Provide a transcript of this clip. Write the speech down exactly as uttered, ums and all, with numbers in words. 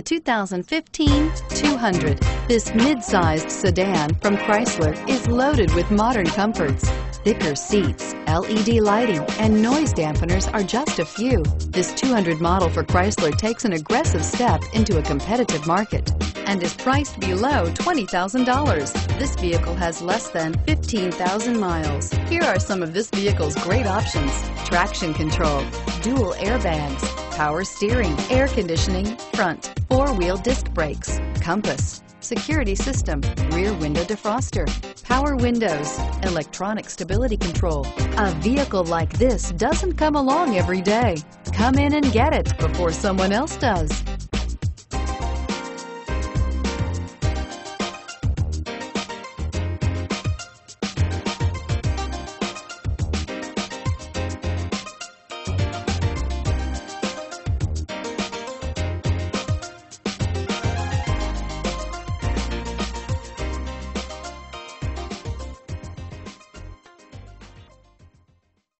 The two thousand fifteen two hundred. This mid-sized sedan from Chrysler is loaded with modern comforts. Thicker seats, L E D lighting, and noise dampeners are just a few. This two hundred model for Chrysler takes an aggressive step into a competitive market and is priced below twenty thousand dollars. This vehicle has less than fifteen thousand miles. Here are some of this vehicle's great options: traction control, dual airbags, power steering, air conditioning, front, four-wheel disc brakes, compass, security system, rear window defroster, power windows, electronic stability control. A vehicle like this doesn't come along every day. Come in and get it before someone else does.